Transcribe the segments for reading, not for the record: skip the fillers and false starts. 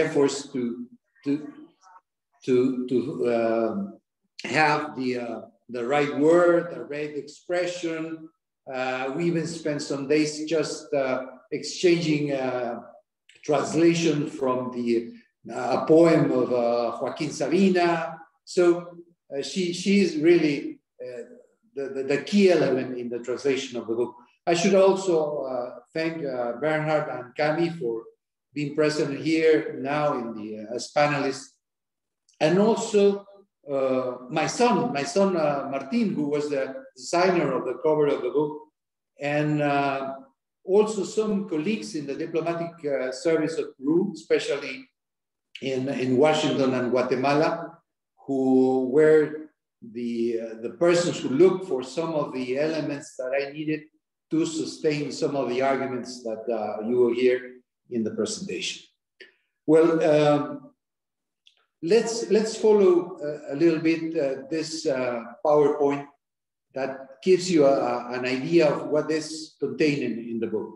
efforts to have the right word, the right expression. We even spent some days just exchanging translation from the poem of Joaquín Sabina. So she is really the key element in the translation of the book. I should also thank Bernhard and Camille for being present here now in the, as panelists. And also my son Martin, who was the designer of the cover of the book, and also some colleagues in the diplomatic service of Peru, especially in Washington and Guatemala, who were the persons who looked for some of the elements that I needed to sustain some of the arguments that you will hear in the presentation. Well, let's follow a little bit this PowerPoint that gives you an idea of what is contained in the book.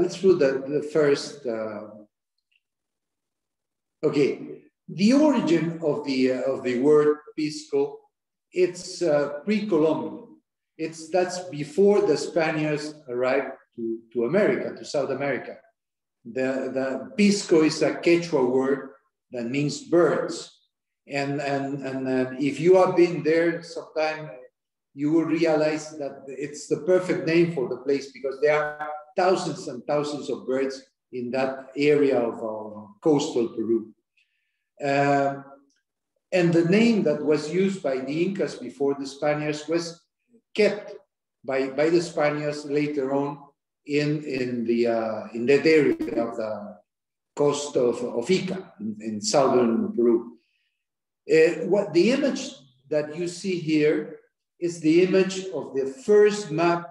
Let's do the first. Okay, the origin of the word Pisco, it's pre-Columbian. That's before the Spaniards arrived to America, to South America. The Pisco is a Quechua word that means birds. And if you have been there sometime, you will realize that it's the perfect name for the place because there are thousands and thousands of birds in that area of coastal Peru. And the name that was used by the Incas before the Spaniards was kept by the Spaniards later on in that area of the coast of Ica in southern Peru. What the image that you see here is the image of the first map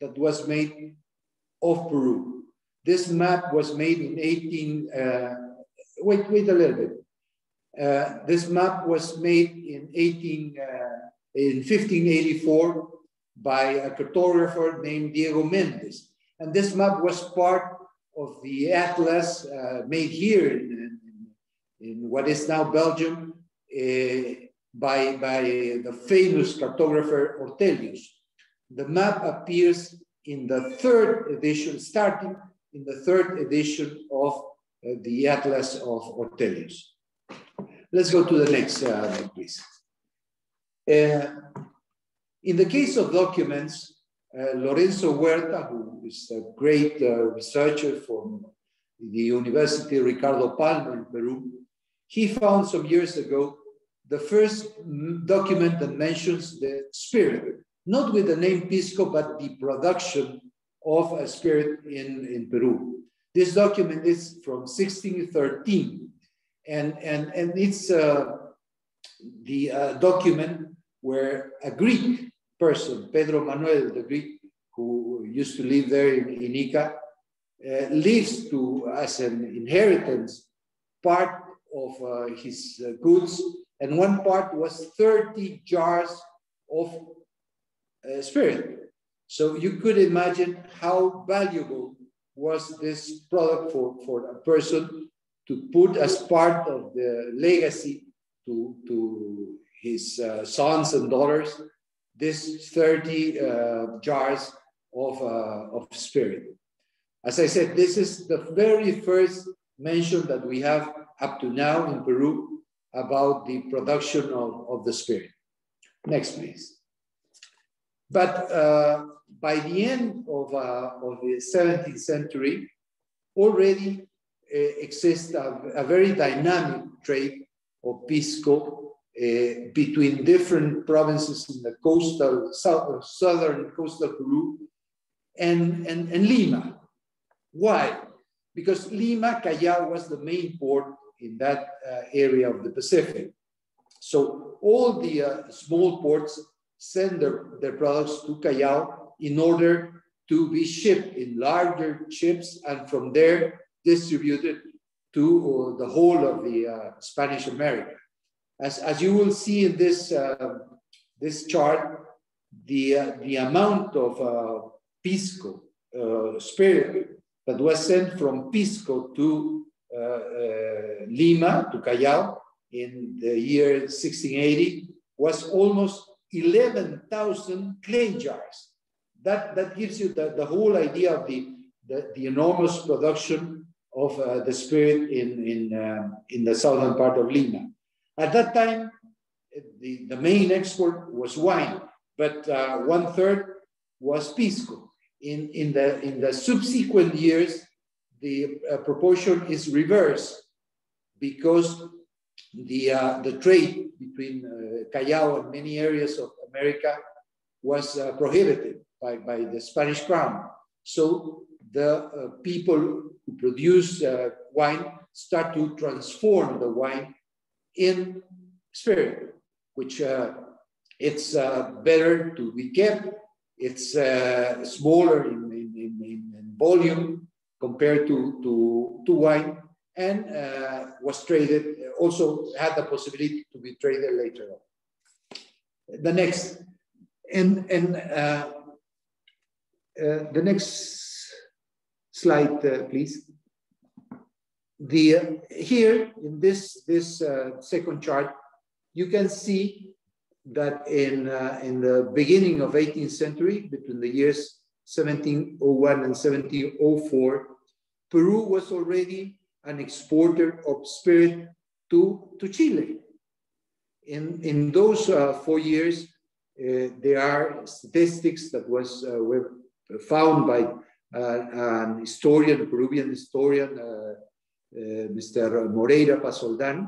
that was made of Peru. This map was made in this map was made in 1584 by a cartographer named Diego Mendes. And this map was part of the atlas made here in what is now Belgium by the famous cartographer Ortelius. The map appears in the third edition, starting in the third edition of the Atlas of Ortelius. Let's go to the next, please. In the case of documents, Lorenzo Huerta, who is a great researcher from the University Ricardo Palma in Peru, he found some years ago the first document that mentions the spirit, not with the name Pisco, but the production of a spirit in Peru. This document is from 1613, and it's the document where a Greek person, Pedro Manuel, the Greek, who used to live there in Ica, leaves as an inheritance part of his goods, and one part was 30 jars of spirit. So you could imagine how valuable was this product for a person to put as part of the legacy to his sons and daughters, this 30 jars of spirit. As I said, this is the very first mention that we have up to now in Peru about the production of the spirit. Next, please. But by the end of the 17th century, already exists a very dynamic trade of Pisco between different provinces in the coastal, southern coastal Peru and Lima. Why? Because Lima, Callao was the main port in that area of the Pacific. So all the small ports send their products to Callao in order to be shipped in larger ships and from there distributed to the whole of the Spanish America. As you will see in this, this chart, the amount of Pisco spirit that was sent from Pisco to Lima to Callao in the year 1680 was almost 11,000 clay jars. That gives you the whole idea of the enormous production of the spirit in the southern part of Lima. At that time, the main export was wine, but 1/3 was Pisco. In the subsequent years, the proportion is reversed because the trade between Callao and many areas of America was prohibited by the Spanish crown. So the people who produce wine start to transform the wine in spirit, which it's better to be kept. It's smaller in volume compared to wine, and was traded, also had the possibility to be traded later on. The next, the next slide, please. Here in this second chart, you can see that in the beginning of 18th century, between the years 1701 and 1704, Peru was already an exporter of spirit to Chile. In those 4 years, there are statistics that were found by an historian, Peruvian historian, Mr. Moreira Pasoldan,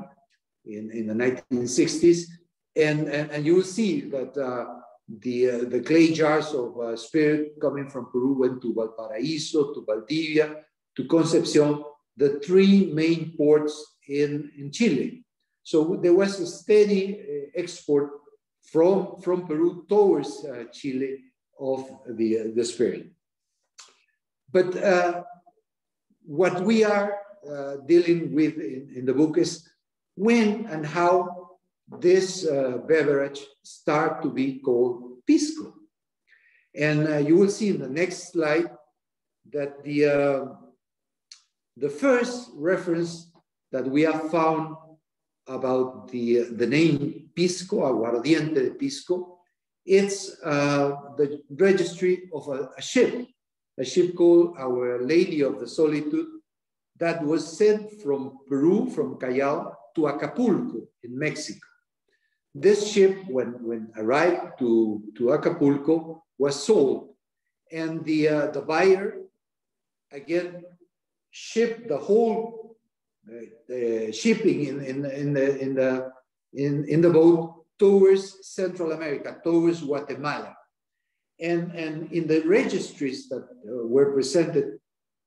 in the 1960s, and you will see that the clay jars of spirit coming from Peru went to Valparaíso, to Valdivia, to Concepcion, the three main ports in Chile. So there was a steady export from Peru towards Chile of the spirit. But what we are dealing with in the book is when and how this beverage started to be called Pisco. And you will see in the next slide that the first reference that we have found about the name Pisco, Aguardiente de Pisco, it's the registry of a ship called Our Lady of the Solitude, that was sent from Peru, from Callao, to Acapulco in Mexico. This ship, when arrived to Acapulco, was sold. And the buyer, again, shipped the whole shipping in the boat towards Central America, towards Guatemala. And in the registries that were presented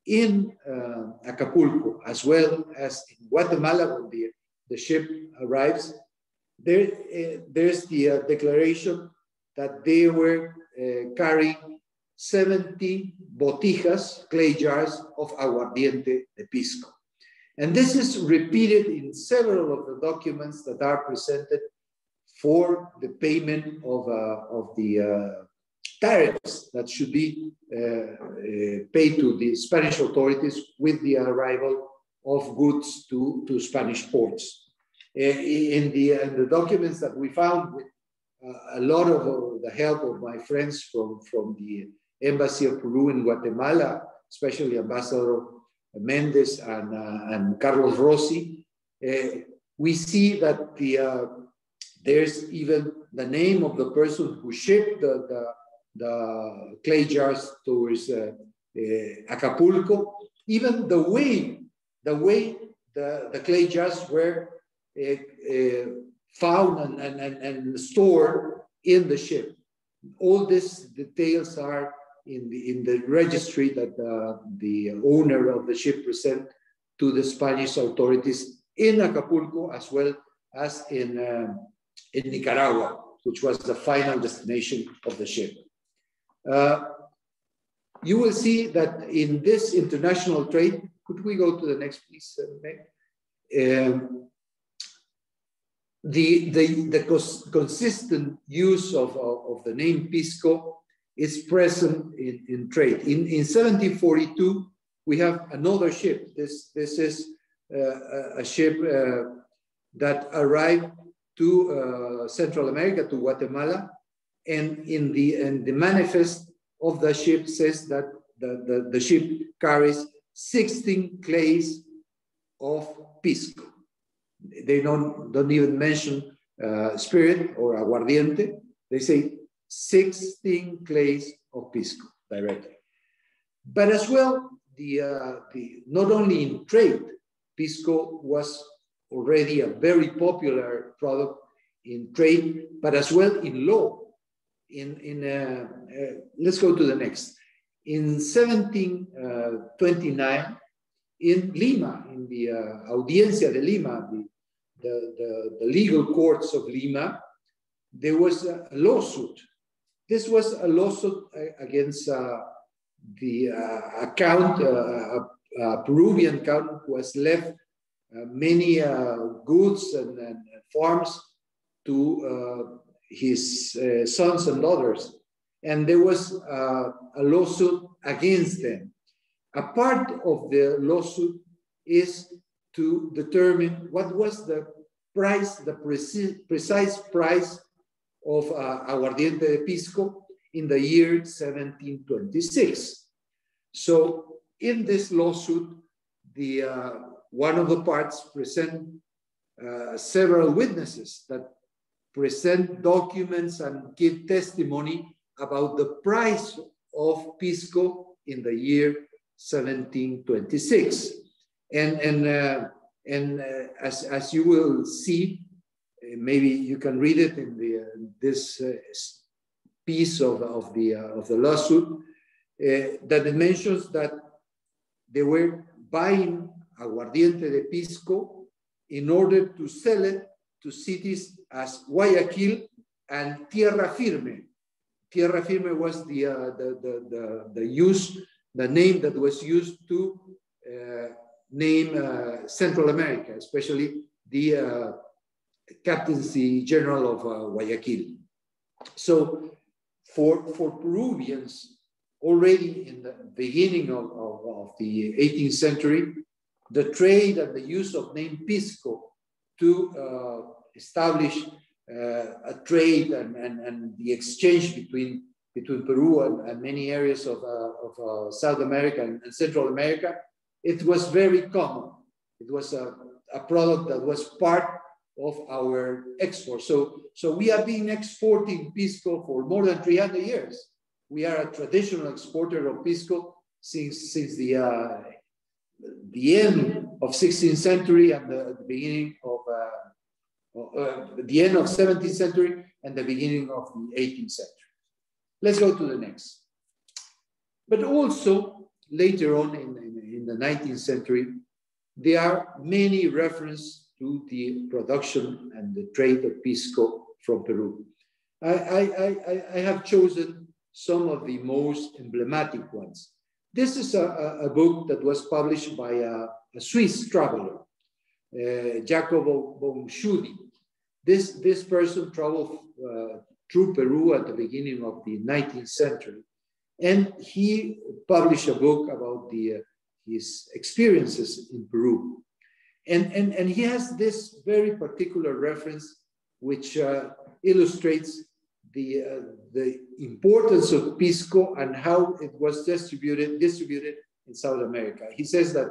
in Acapulco, as well as in Guatemala, when the ship arrives, there's the declaration that they were carrying 70 botijas, clay jars, of aguardiente de Pisco. And this is repeated in several of the documents that are presented for the payment of the tariffs that should be paid to the Spanish authorities with the arrival of goods to Spanish ports. In the documents that we found, with a lot of the help of my friends from the Embassy of Peru in Guatemala, especially Ambassador Mendes and Carlos Rossi, we see that there's even the name of the person who shipped the clay jars towards Acapulco, even the way the clay jars were found and stored in the ship. All these details are in the registry that the owner of the ship present to the Spanish authorities in Acapulco, as well as in Nicaragua, which was the final destination of the ship. You will see that in this international trade, could we go to the next please, the consistent use of the name Pisco is present in trade. In 1742, we have another ship. This is a ship that arrived to Central America, to Guatemala, and in the manifest of the ship says that the ship carries 16 clays of Pisco. They don't even mention spirit or aguardiente. They say 16 clays of Pisco directly. But as well, not only in trade, Pisco was already a very popular product in trade, but as well in law. Let's go to the next. In 1729, in Lima, in the Audiencia de Lima, the legal courts of Lima, there was a lawsuit. This was a lawsuit against a Peruvian accountant who has left many goods and farms to his sons and daughters. And there was a lawsuit against them. A part of the lawsuit is to determine what was the price, the precise price of aguardiente de Pisco in the year 1726. So in this lawsuit, one of the parts present several witnesses that present documents and give testimony about the price of Pisco in the year 1726. And as you will see, maybe you can read it in this piece of the lawsuit, that it mentions that they were buying aguardiente de Pisco in order to sell it to cities as Guayaquil and Tierra Firme. Tierra Firme was the use, the name that was used to name Central America, especially the Captaincy General of Guayaquil. So for Peruvians, already in the beginning of the 18th century, the trade and the use of name Pisco to establish a trade and the exchange between Peru and many areas of South America and Central America, it was very common. It was a product that was part of our export. So we have been exporting Pisco for more than 300 years. We are a traditional exporter of Pisco since the end of 16th century and the beginning of the end of 17th century and the beginning of the 18th century. Let's go to the next. But also later on in the 19th century, there are many references to the production and the trade of Pisco from Peru. I have chosen some of the most emblematic ones. This is a book that was published by a Swiss traveler, Jacopo Bonschudi. This person traveled through Peru at the beginning of the 19th century, and he published a book about his experiences in Peru. And he has this very particular reference which illustrates the importance of Pisco and how it was distributed in South America. He says that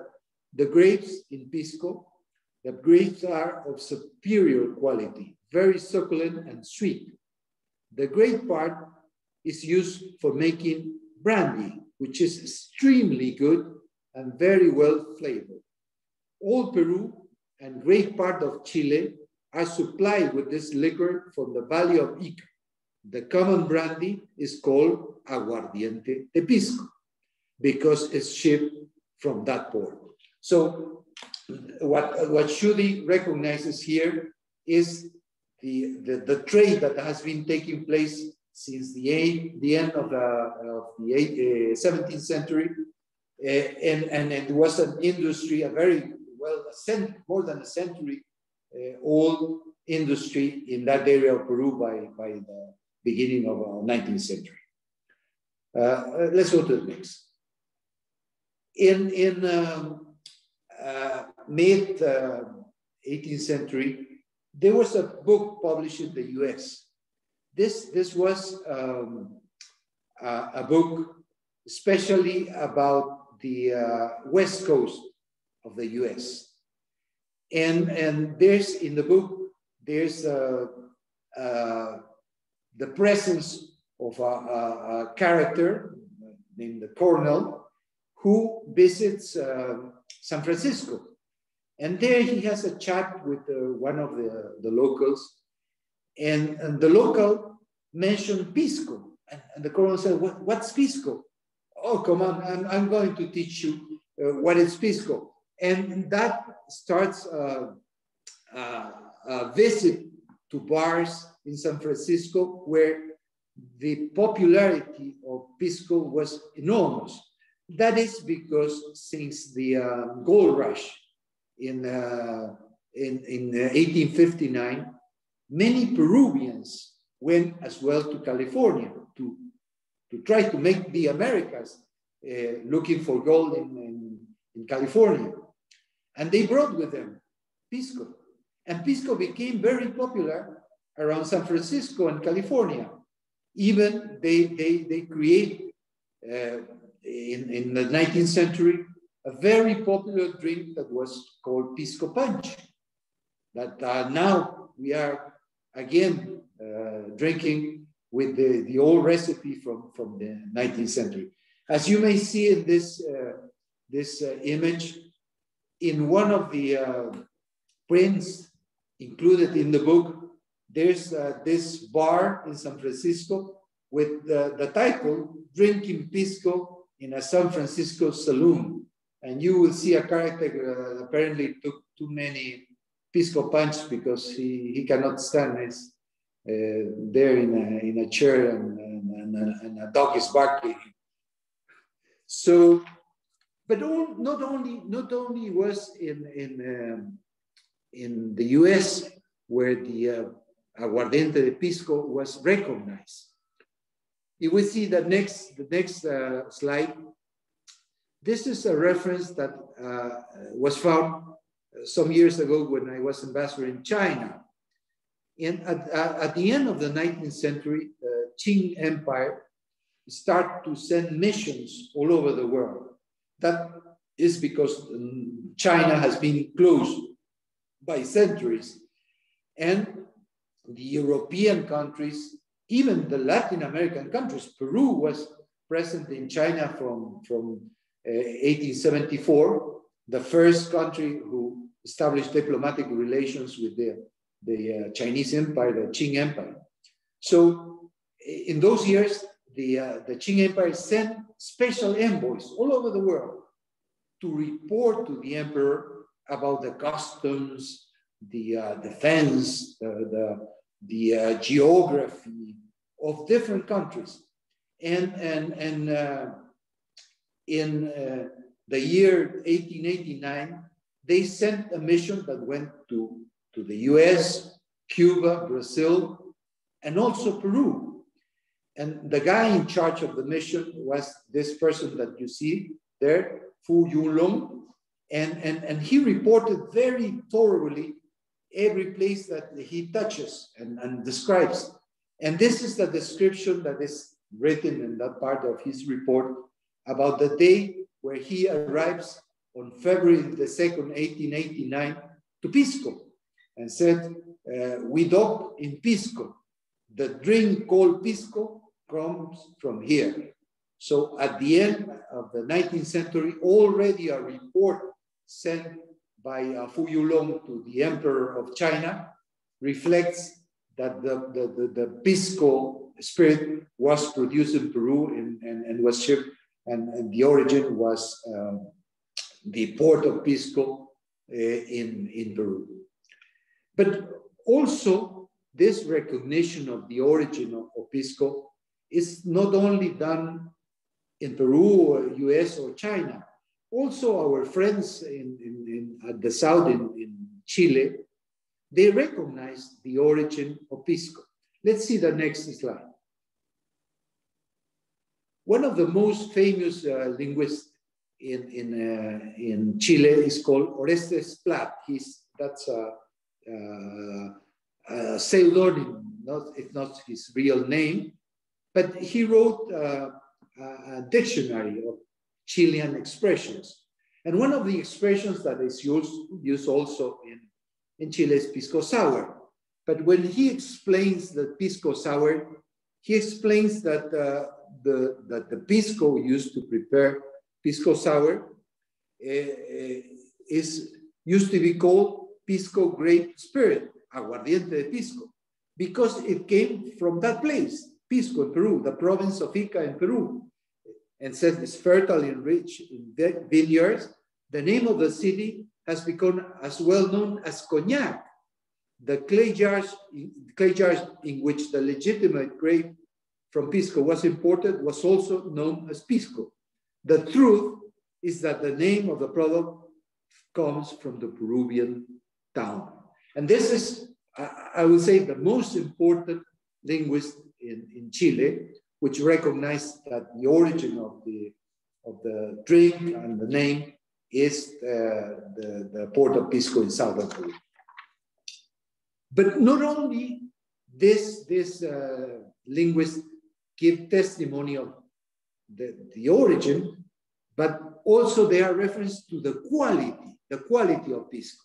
the grapes in Pisco, the grapes are of superior quality, very succulent and sweet. The great part is used for making brandy, which is extremely good and very well flavored. All Peru and great part of Chile are supplied with this liquor from the valley of Ica. The common brandy is called aguardiente de Pisco because it's shipped from that port. So what Schudi recognizes here is the trade that has been taking place since the end of the 17th century, and it was an industry, more than a century old industry in that area of Peru by the beginning of the 19th century. Let's go to the next. In mid-18th century, there was a book published in the US. This was a book especially about the West Coast of the US. And there's, in the book, there's the presence of a character named the Colonel who visits San Francisco. And there he has a chat with one of the locals. And the local mentioned Pisco. And the Colonel said, what's Pisco? Oh, come on, I'm going to teach you what is Pisco. And that starts a visit to bars in San Francisco where the popularity of Pisco was enormous. That is because since the gold rush in 1859, many Peruvians went as well to California to try to make the Americas looking for gold in California. And they brought with them Pisco. And Pisco became very popular around San Francisco and California. Even they create, in the 19th century, a very popular drink that was called Pisco Punch. That now we are again drinking with the old recipe from the 19th century. As you may see in this image, in one of the prints included in the book, there's this bar in San Francisco with the title, Drinking Pisco in a San Francisco Saloon. And you will see a character that apparently took too many Pisco Punch because he cannot stand this. There in a chair and a dog is barking. So, but not only was in the U.S. where the aguardiente de Pisco was recognized. You will see that the next slide. This is a reference that was found some years ago when I was ambassador in China. And at the end of the 19th century, the Qing Empire started to send missions all over the world. That is because China has been closed by centuries. And the European countries, even the Latin American countries, Peru was present in China from 1874, the first country who established diplomatic relations with the Chinese Empire, the Qing Empire. So in those years, the Qing Empire sent special envoys all over the world to report to the emperor about the customs, the defense, the geography of different countries. And in the year 1889, they sent a mission that went to the US, Cuba, Brazil, and also Peru. And the guy in charge of the mission was this person that you see there, Fu Yulung. And he reported very thoroughly every place that he touches and describes. And this is the description that is written in that part of his report about the day where he arrives on February the 2nd, 1889, to Pisco. And said, we docked in Pisco. The drink called Pisco comes from here. So at the end of the 19th century, already a report sent by Fu Yulong to the Emperor of China reflects that the Pisco spirit was produced in Peru and was shipped, and the origin was the port of Pisco in Peru. But also, this recognition of the origin of Pisco is not only done in Peru or US or China. Also, our friends at the south in Chile, they recognize the origin of Pisco. Let's see the next slide. One of the most famous linguists in Chile is called Orestes Platt. That's a pseudonym, it's not his real name, but he wrote a dictionary of Chilean expressions. And one of the expressions that is used also in Chile is pisco sour. But when he explains the pisco sour, he explains that the pisco used to prepare pisco sour used to be called pisco grape spirit, aguardiente de pisco, because it came from that place, Pisco in Peru, the province of Ica in Peru, and says it's fertile and rich in vineyards. The name of the city has become as well known as cognac. The clay jars in which the legitimate grape from Pisco was imported was also known as Pisco. The truth is that the name of the product comes from the Peruvian town. And this is, I would say, the most important linguist in Chile, which recognized that the origin of the drink and the name is the port of Pisco in southern Peru. But not only this linguist give testimony of the origin, but also they are reference to the quality of Pisco.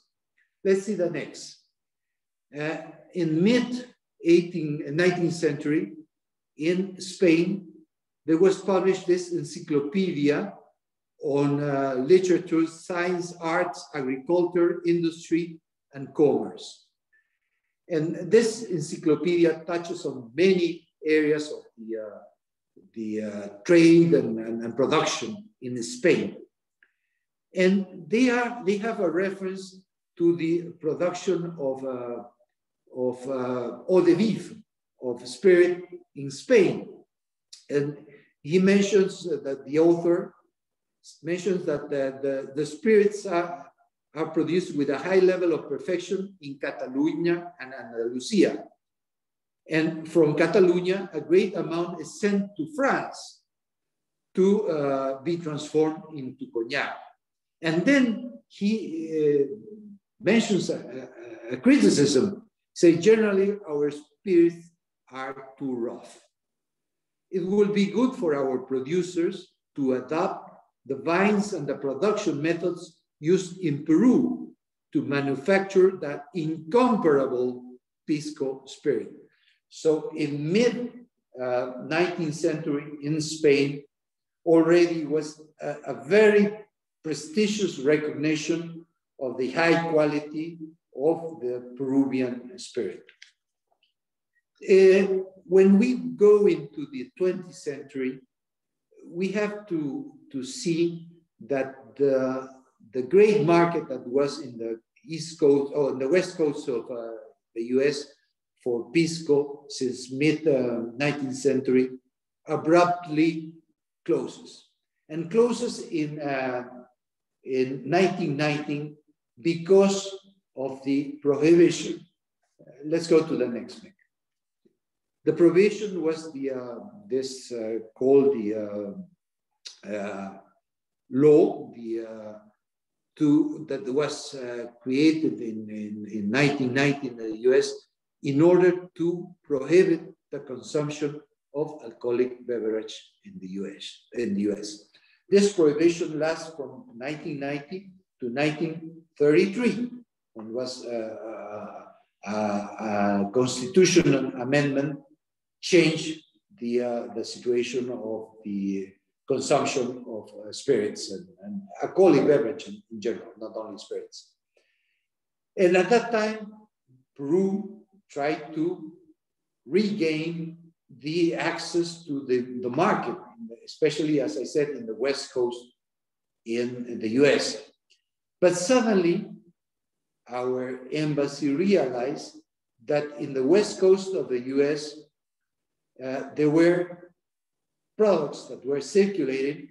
Let's see the next. In mid-19th century, in Spain, there was published this encyclopedia on literature, science, arts, agriculture, industry, and commerce. And this encyclopedia touches on many areas of the trade and production in Spain. And they have a reference to the production of eau de vif, of spirit in Spain. And he mentions that the author mentions that the spirits are produced with a high level of perfection in Catalonia and Andalusia. And from Catalonia, a great amount is sent to France to be transformed into cognac. And then he mentions a criticism, say, generally our spirits are too rough. It will be good for our producers to adapt the vines and the production methods used in Peru to manufacture that incomparable Pisco spirit. So in mid-19th century in Spain, already was a very prestigious recognition of the high quality of the Peruvian spirit. When we go into the 20th century, we have to see that the great market that was in the East Coast or in the West Coast of the US for Pisco since mid-19th century abruptly closes. And closes in 1919 because of the prohibition. Let's go to the next one. The prohibition was called the law, that was created in 1990 in the US in order to prohibit the consumption of alcoholic beverage in the US. This prohibition lasts from 1990 to 1933, and was a constitutional amendment changed the situation of the consumption of spirits and alcoholic beverage in general, not only spirits. And at that time, Peru tried to regain the access to the market, especially, as I said, in the West Coast in the US. But suddenly, our embassy realized that in the West Coast of the US, there were products that were circulated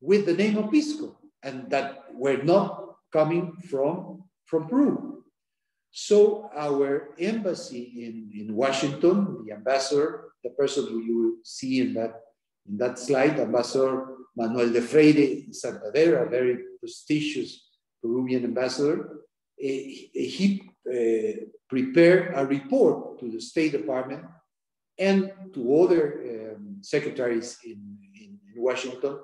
with the name of Pisco and that were not coming from Peru. So our embassy in Washington, the ambassador, the person who you will see in that slide, Ambassador Manuel de Freire in Santander, a very prestigious Peruvian ambassador, he prepared a report to the State Department and to other secretaries in Washington,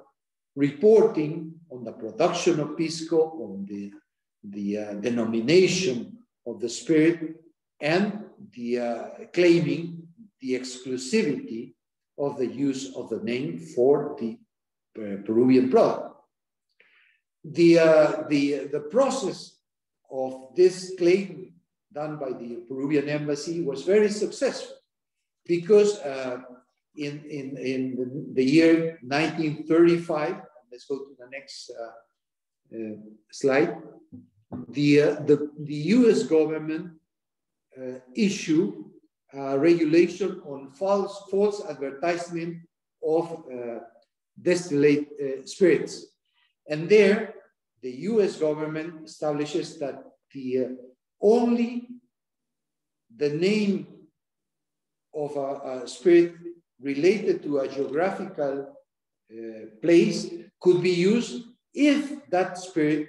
reporting on the production of Pisco, on the denomination of the spirit, and the claiming the exclusivity of the use of the name for the Peruvian product. The process of this claim done by the Peruvian embassy was very successful, because in the year 1935, let's go to the next slide, the US government issued a regulation on false advertisement of distillate spirits. And there, the US government establishes that only the name of a spirit related to a geographical place could be used if that spirit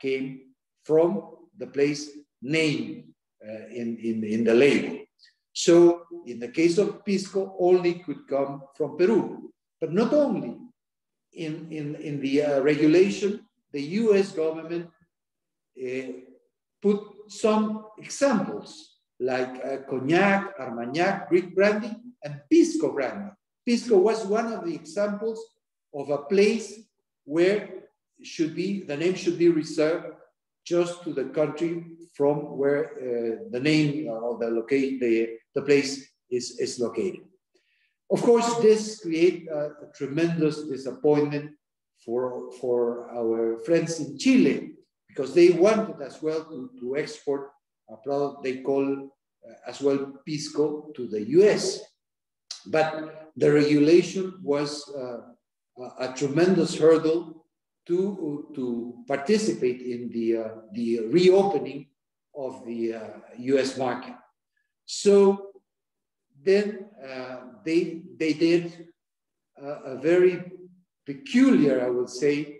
came from the place named in the label. So in the case of Pisco, only could come from Peru. But not only, in the regulation, the US government put some examples like Cognac, Armagnac, Greek brandy, and Pisco brandy. Pisco was one of the examples of a place where the name should be reserved just to the country from where the name or the place is located. Of course, this creates a tremendous disappointment for our friends in Chile, because they wanted as well to export a product they call as well Pisco to the US. But the regulation was a tremendous hurdle to participate in the reopening of the US market. So then they did a very peculiar, I would say,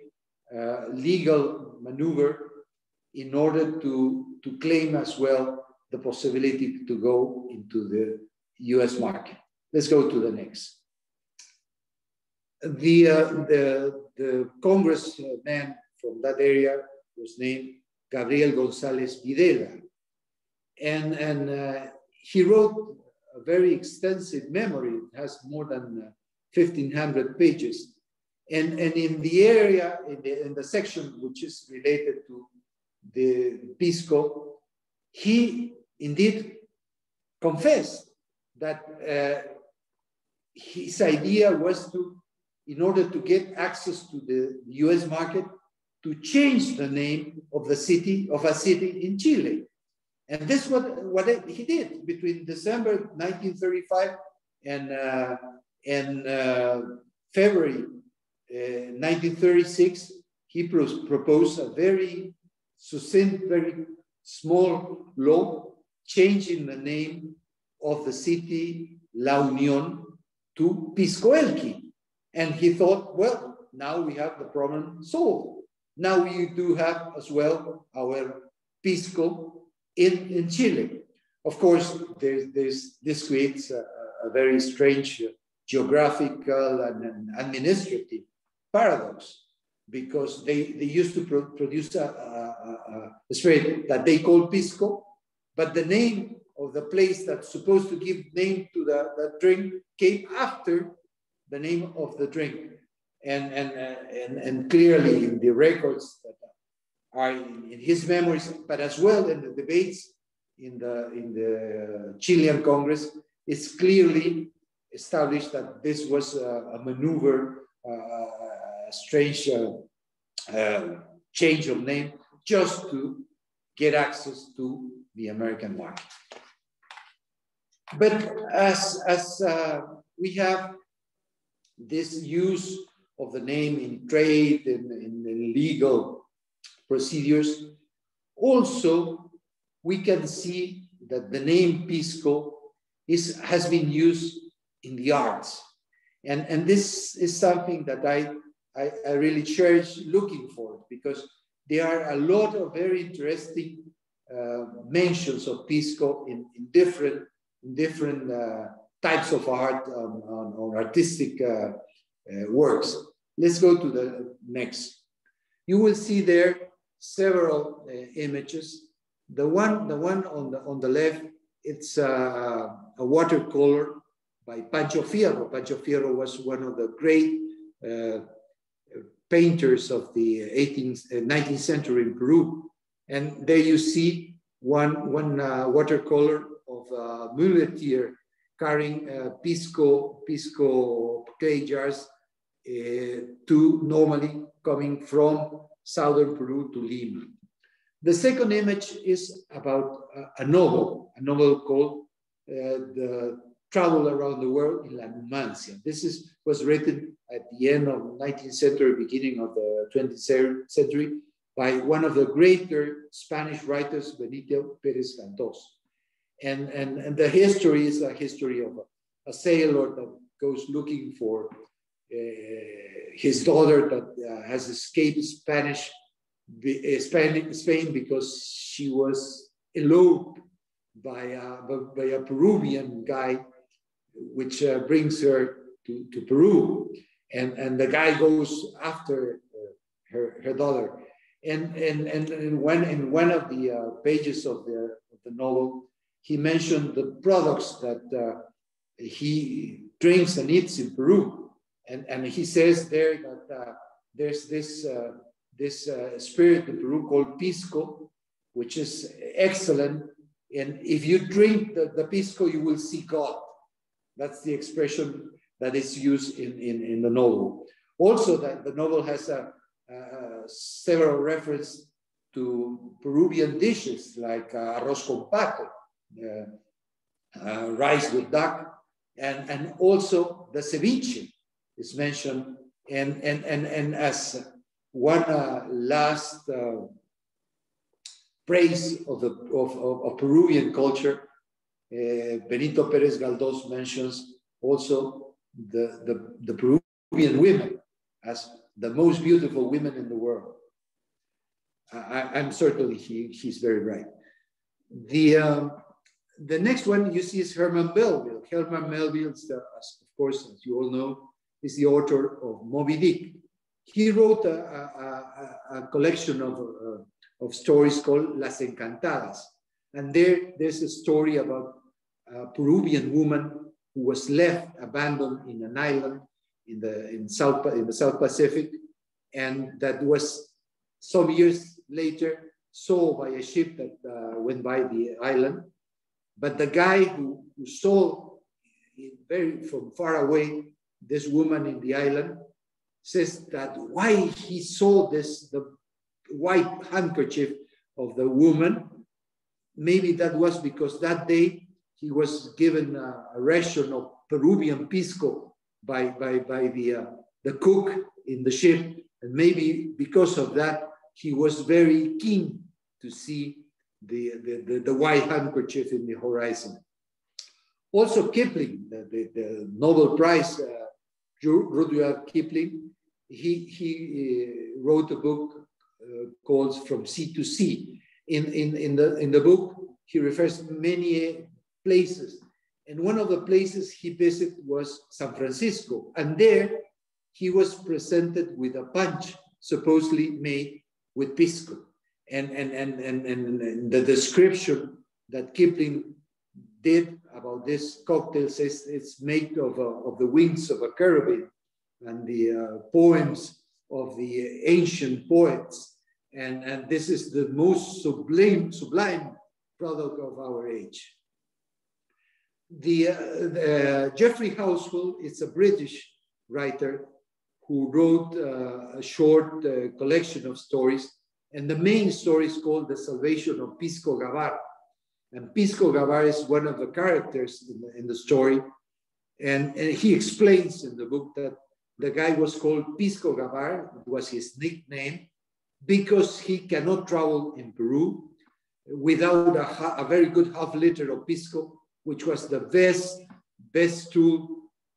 legal maneuver in order to claim as well the possibility to go into the US market. Let's go to the next. The congressman from that area was named Gabriel Gonzalez Videla. And he wrote a very extensive memoir. It has more than 1,500 pages. And in the area, in the section which is related to the Pisco, he indeed confessed that his idea was to, in order to get access to the US market, to change the name of a city in Chile. And this was what he did between December 1935 and February 1936. He proposed a very succinct, very small law changing the name of the city La Union to Piscoelqui. And he thought, well, now we have the problem solved. Now we do have as well our Pisco in Chile. Of course, this creates a very strange geographical and administrative paradox, because they used to produce a spirit that they call Pisco, but the name of the place that's supposed to give name to the drink came after the name of the drink. And clearly in the records that are in his memories, but as well in the debates in the Chilean Congress, it's clearly established that this was a maneuver, a strange change of name, just to get access to the American market. But as we have this use of the name in trade and in legal procedures, also we can see that the name Pisco has been used in the arts. And this is something that I I really cherish looking for, because there are a lot of very interesting mentions of Pisco in different types of art or artistic works. Let's go to the next. You will see there several images. The one on the left, it's a watercolor by Pancho Fierro. Pancho Fierro was one of the great painters of the 19th century in Peru. And there you see one watercolor of a muleteer carrying Pisco clay jars, to normally coming from southern Peru to Lima. The second image is about a novel called The Travel Around the World in La Numancia. This was written at the end of the 19th century, beginning of the 20th century, by one of the greater Spanish writers, Benito Pérez Galdós. And the history is a history of a sailor that goes looking for his daughter that has escaped Spain because she was eloped by a Peruvian guy, which brings her to Peru, and the guy goes after her daughter, and when in one of the pages of the novel, he mentioned the products that he drinks and eats in Peru, and he says there that there's this spirit in Peru called Pisco, which is excellent. And if you drink the Pisco, you will see God. That's the expression that is used in the novel. Also, that the novel has several references to Peruvian dishes, like arroz con pato, rice with duck, and also the ceviche is mentioned. And as one last praise of Peruvian culture, Benito Pérez Galdós mentions also the Peruvian women as the most beautiful women in the world. I'm certainly he's very right. The next one you see is Herman Melville. Herman Melville, of course, as you all know, is the author of Moby Dick. He wrote a collection of stories called Las Encantadas. And there's a story about a Peruvian woman who was left abandoned in an island in the South Pacific, and that was some years later sold by a ship that went by the island. But the guy who saw very from far away this woman in the island says that why he saw the white handkerchief of the woman. Maybe that was because that day he was given a ration of Peruvian Pisco by the cook in the ship. And maybe because of that, he was very keen to see the white handkerchief in the horizon. Also Kipling, the Nobel Prize, Rudyard Kipling, he wrote a book calls From Sea to Sea. In the book, he refers to many places. And one of the places he visited was San Francisco. And there, he was presented with a punch, supposedly made with Pisco. And the description that Kipling did about this cocktail says it's made of the wings of a caribou and the poems of the ancient poets. And this is the most sublime product of our age. The Geoffrey Housewell is a British writer who wrote a short collection of stories. And the main story is called The Salvation of Pisco Gavar. And Pisco Gavar is one of the characters in the story. And he explains in the book that the guy was called Pisco Gavar, it was his nickname, because he cannot travel in Peru without a very good half-liter of Pisco, which was the best tool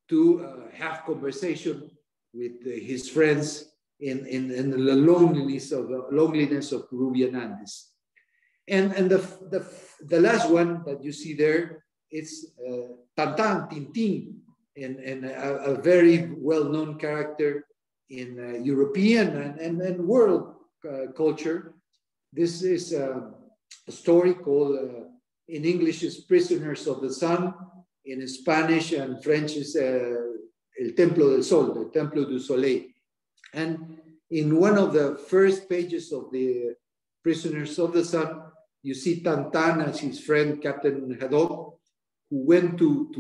to have conversation with his friends in the loneliness of Peruvian Andes. And the last one that you see there, it's Tintin, and a very well-known character in European and world culture. This is a story called, in English, is Prisoners of the Sun. In Spanish and French is El Templo del Sol, the Templo du Soleil. And in one of the first pages of the Prisoners of the Sun, you see Tintin as his friend, Captain Haddock, who went to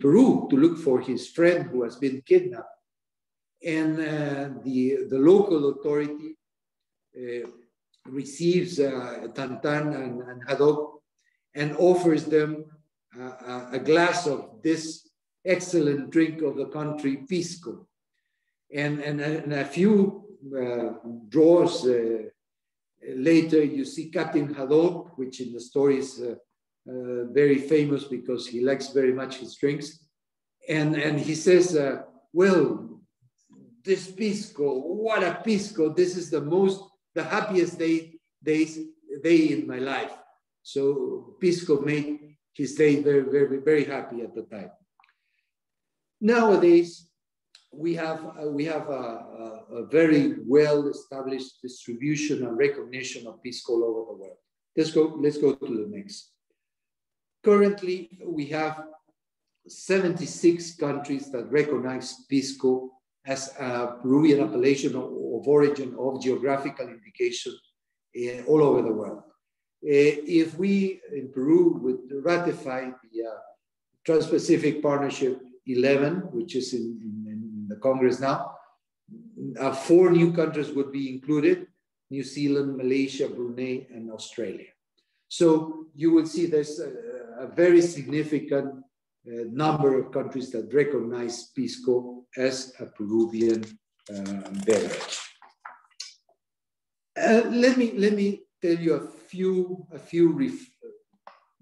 Peru to look for his friend who has been kidnapped. And the local authority receives Tintin and Haddock and offers them a glass of this excellent drink of the country, Pisco. And a few draws later, you see Captain Haddock, which in the story is very famous because he likes very much his drinks. And he says, well, this Pisco, what a Pisco. This is the happiest day in my life. So Pisco made his day very, very, very happy at the time. Nowadays, we have a very well-established distribution and recognition of Pisco all over the world. Let's go to the next. Currently, we have 76 countries that recognize Pisco as a Peruvian appellation of origin of geographical indication all over the world. If we in Peru would ratify the Trans-Pacific Partnership 11, which is in the Congress now, 4 new countries would be included: New Zealand, Malaysia, Brunei, and Australia. So you will see there's a very significant number of countries that recognize Pisco as a Peruvian beverage. Let me tell you a few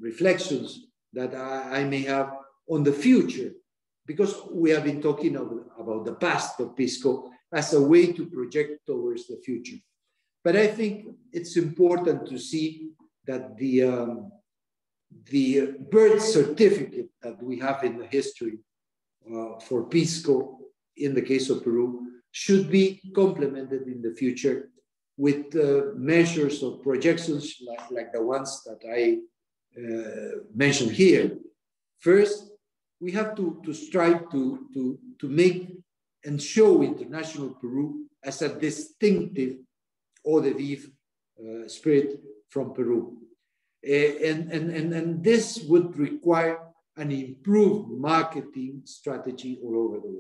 reflections that I may have on the future, because we have been talking about the past of Pisco as a way to project towards the future. But I think it's important to see that the birth certificate that we have in the history for Pisco, in the case of Peru, should be complemented in the future with measures or projections like the ones that I mentioned here. First, we have to strive to make and show international Peru as a distinctive eau de vivre spirit from Peru. And this would require an improved marketing strategy all over the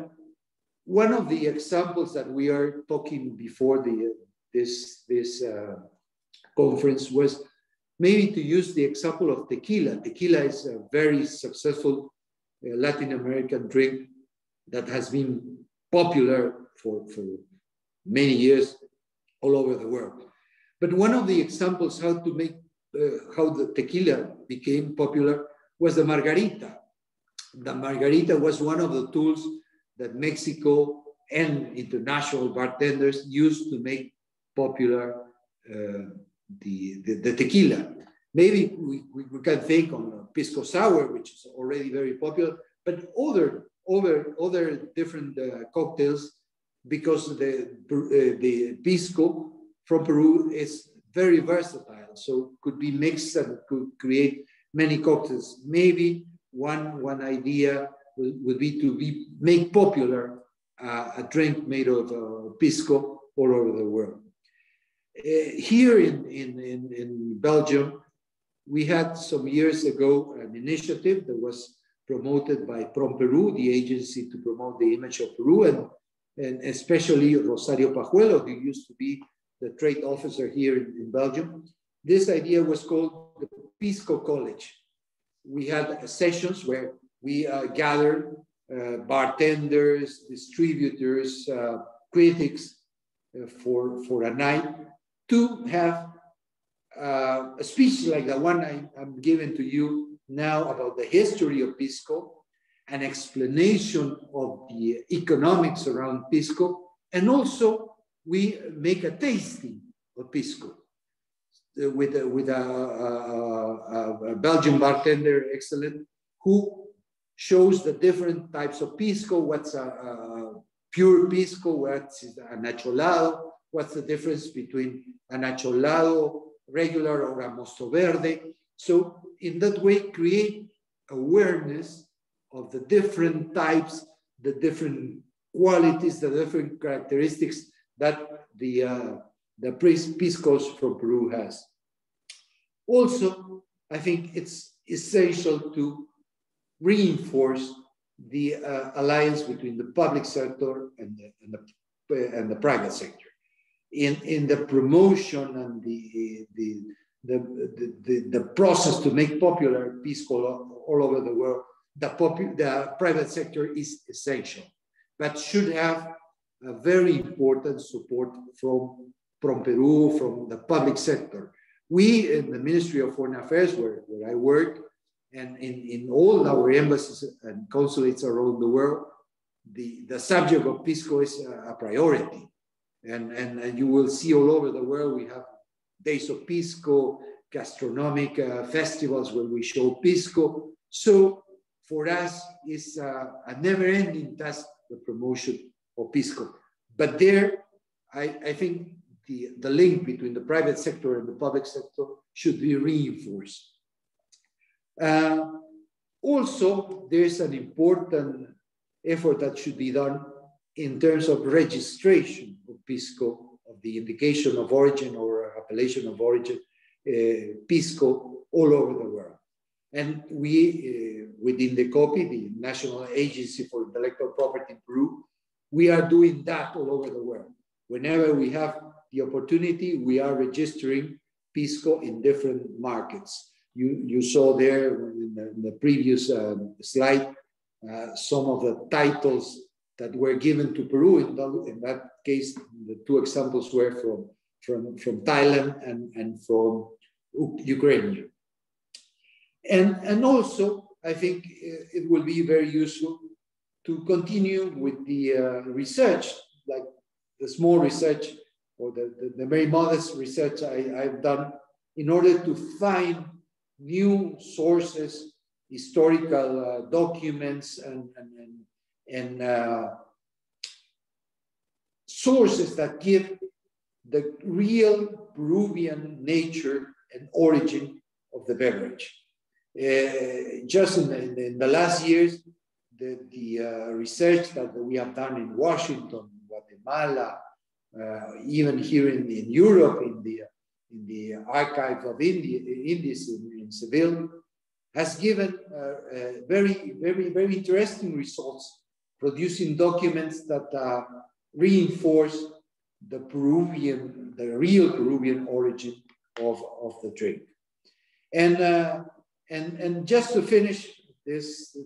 world. One of the examples that we are talking before this conference was maybe to use the example of tequila. Tequila is a very successful Latin American drink that has been popular for many years all over the world. But one of the examples how the tequila became popular was the margarita. The margarita was one of the tools that Mexico and international bartenders used to make popular the tequila. Maybe we can think on Pisco Sour, which is already very popular, but other different cocktails, because the Pisco from Peru is very versatile, so could be mixed and could create many cocktails. Maybe one idea would be to make popular a drink made of Pisco all over the world. Here in Belgium, we had some years ago an initiative that was promoted by PROMPERU, the agency to promote the image of Peru, and especially Rosario Pajuelo, who used to be the trade officer here in Belgium. This idea was called the Pisco College. We had sessions where we gathered bartenders, distributors, critics for a night, to have a speech like the one I'm giving to you now about the history of Pisco, an explanation of the economics around Pisco, and also we make a tasting of Pisco with a Belgian bartender, excellent, who shows the different types of Pisco, what's a pure Pisco, what's a Acholado, what's the difference between an Acholado regular or a Mosto Verde. So in that way, create awareness of the different types, the different qualities, the different characteristics that the Piscos from Peru has. Also, I think it's essential to reinforce the alliance between the public sector and the private sector in the promotion and the process to make popular Pisco all over the world. The private sector is essential, but should have a very important support from Peru, from the public sector. We in the Ministry of Foreign Affairs, where I work, and in all our embassies and consulates around the world, the subject of Pisco is a priority. And you will see all over the world, we have days of Pisco, gastronomic festivals where we show Pisco. So for us, it's a never-ending task, the promotion of Pisco. But there, I think the link between the private sector and the public sector should be reinforced. Also, there's an important effort that should be done in terms of registration of Pisco, of the indication of origin or appellation of origin, Pisco, all over the world. And we, within the COPI, the National Agency for Intellectual Property in Peru, we are doing that all over the world. Whenever we have the opportunity, we are registering Pisco in different markets. You saw there in the previous slide, some of the titles that were given to Peru. In that case, the two examples were from Thailand and from Ukraine. And also, I think it will be very useful to continue with the research, like the small research or the very modest research I've done, in order to find new sources, historical documents, and sources that give the real Peruvian nature and origin of the beverage. Just in the last years, the research that we have done in Washington, Guatemala, even here in Europe, in the archive of Indies in Seville, has given very, very, very interesting results, producing documents that reinforce the real Peruvian origin of the drink. And just to finish this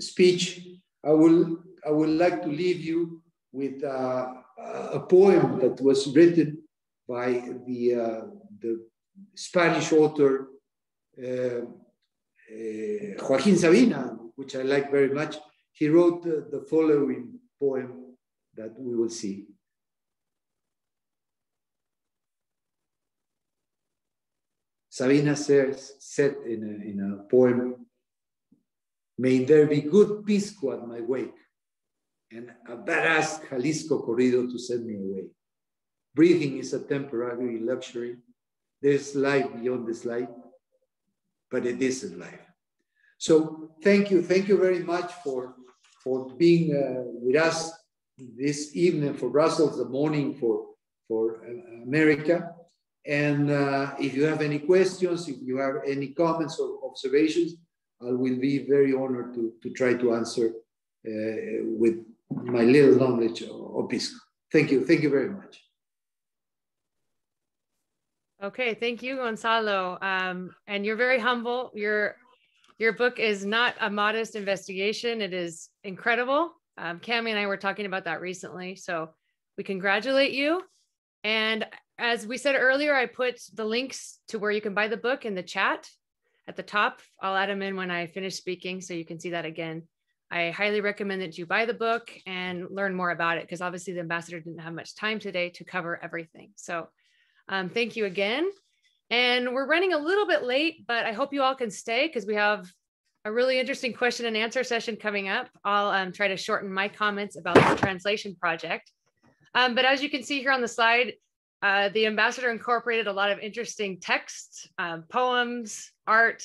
speech, I would like to leave you with a poem that was written by the Spanish author Joaquín Sabina, which I like very much. He wrote the following poem that we will see. Sabina said in a poem, "May there be good Pisco at my wake, and a badass Jalisco corrido to send me away. Breathing is a temporary luxury. There's life beyond this life, but it isn't life." So thank you very much for being with us this evening for Brussels, the morning for America. And if you have any questions, if you have any comments or observations, I will be very honored to try to answer with my little knowledge of Pisco. Thank you very much. Okay, thank you, Gonzalo. And you're very humble. Your book is not a modest investigation. It is incredible. Camille and I were talking about that recently, so we congratulate you. And as we said earlier, I put the links to where you can buy the book in the chat. at the top. I'll add them in when I finish speaking so you can see that again. I highly recommend that you buy the book and learn more about it, because obviously the ambassador didn't have much time today to cover everything. So thank you again. And we're running a little bit late, but I hope you all can stay because we have a really interesting question and answer session coming up. I'll try to shorten my comments about the translation project. But as you can see here on the slide, the ambassador incorporated a lot of interesting texts, poems, art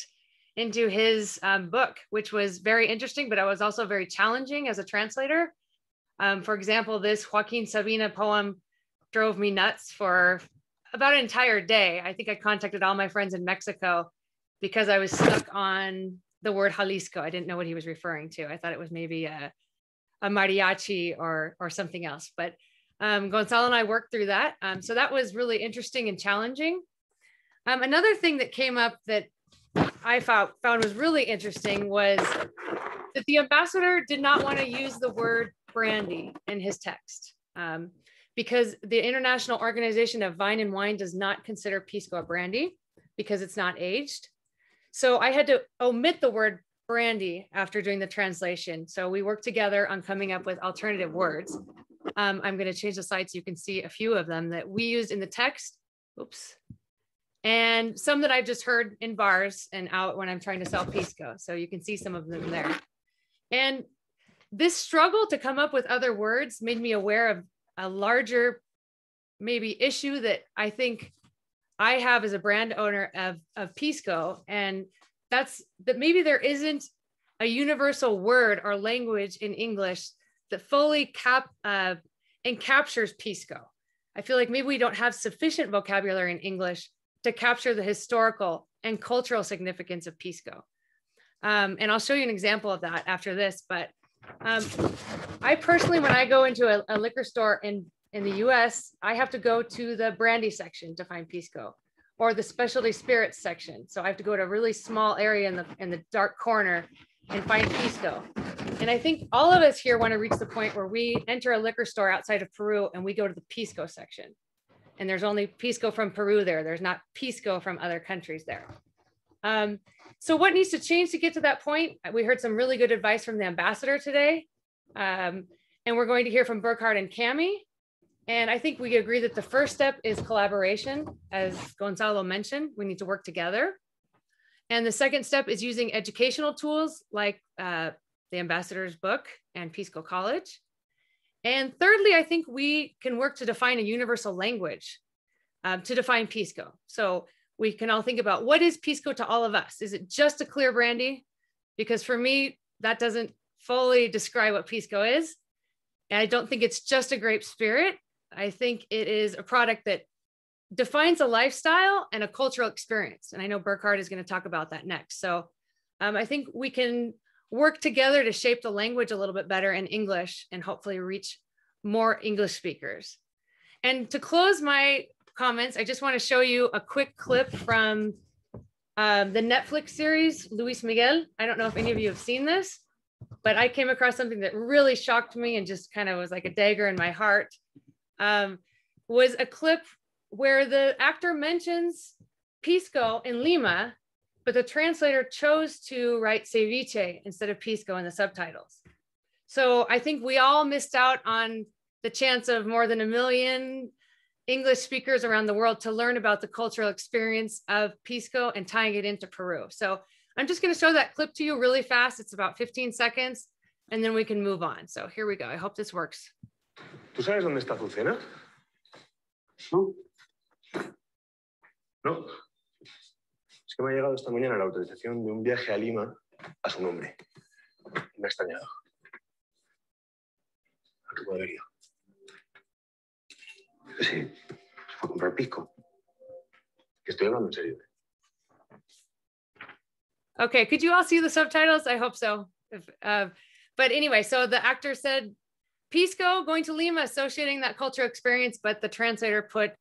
into his book, which was very interesting, but it was also very challenging as a translator. For example, this Joaquín Sabina poem drove me nuts for about an entire day. I think I contacted all my friends in Mexico because I was stuck on the word Jalisco. I didn't know what he was referring to. I thought it was maybe a mariachi or something else, but Gonzalo and I worked through that. So that was really interesting and challenging. Another thing that came up that I found was really interesting was that the ambassador did not want to use the word brandy in his text because the International Organization of Vine and Wine does not consider Pisco a brandy because it's not aged. So I had to omit the word brandy after doing the translation. So we worked together on coming up with alternative words. I'm going to change the slide so you can see a few of them that we used in the text. Oops. And some that I've just heard in bars and out when I'm trying to sell Pisco. So you can see some of them there. And this struggle to come up with other words made me aware of a larger maybe issue that I think I have as a brand owner of Pisco. And that's that maybe there isn't a universal word or language in English that fully captures Pisco. I feel like maybe we don't have sufficient vocabulary in English to capture the historical and cultural significance of Pisco. And I'll show you an example of that after this, but I personally, when I go into a liquor store in the US, I have to go to the brandy section to find Pisco or the specialty spirits section. So I have to go to a really small area in the dark corner and find Pisco. And I think all of us here wanna reach the point where we enter a liquor store outside of Peru and we go to the Pisco section. And there's only Pisco from Peru there. There's not Pisco from other countries there. So what needs to change to get to that point? We heard some really good advice from the ambassador today. And we're going to hear from Burkhard and Camille. And I think we agree that the first step is collaboration. As Gonzalo mentioned, we need to work together. And the second step is using educational tools like the ambassador's book and Pisco College. And thirdly, I think we can work to define a universal language to define Pisco. So we can all think about what is Pisco to all of us? Is it just a clear brandy? Because for me, that doesn't fully describe what Pisco is. And I don't think it's just a grape spirit. I think it is a product that defines a lifestyle and a cultural experience. And I know Burkhard is going to talk about that next. So I think we can work together to shape the language a little bit better in English and hopefully reach more English speakers. And to close my comments, I just want to show you a quick clip from the Netflix series, Luis Miguel. I don't know if any of you have seen this, but I came across something that really shocked me and just kind of was like a dagger in my heart, was a clip where the actor mentions Pisco in Lima, but the translator chose to write ceviche instead of Pisco in the subtitles. So I think we all missed out on the chance of more than 1 million English speakers around the world to learn about the cultural experience of Pisco and tying it into Peru. So I'm just gonna show that clip to you really fast. It's about 15 seconds and then we can move on. So here we go, I hope this works. ¿Tú sabes dónde está tu cena? No. No. Es que me ha llegado esta mañana la autorización de un viaje a Lima a su nombre. Me ha extrañado. A tu poderío. Sí, se fue a comprar pisco. Que estoy hablando en serio. Okay, could you all see the subtitles? I hope so. But anyway, so the actor said, Pisco, going to Lima, associating that cultural experience, but the translator put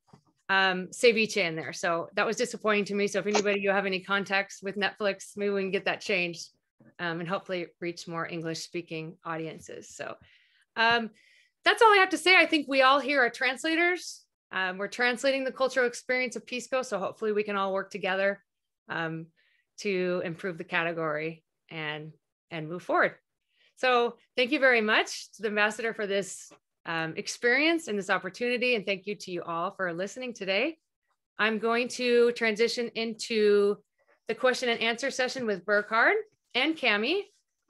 ceviche in there. So that was disappointing to me. So if anybody, you have any contacts with Netflix, maybe we can get that changed and hopefully reach more English speaking audiences. So that's all I have to say. I think we all here are translators. We're translating the cultural experience of Pisco. So hopefully we can all work together to improve the category and move forward. So thank you very much to the ambassador for this experience and this opportunity. And thank you to you all for listening today. I'm going to transition into the question and answer session with Burkhard and Camille.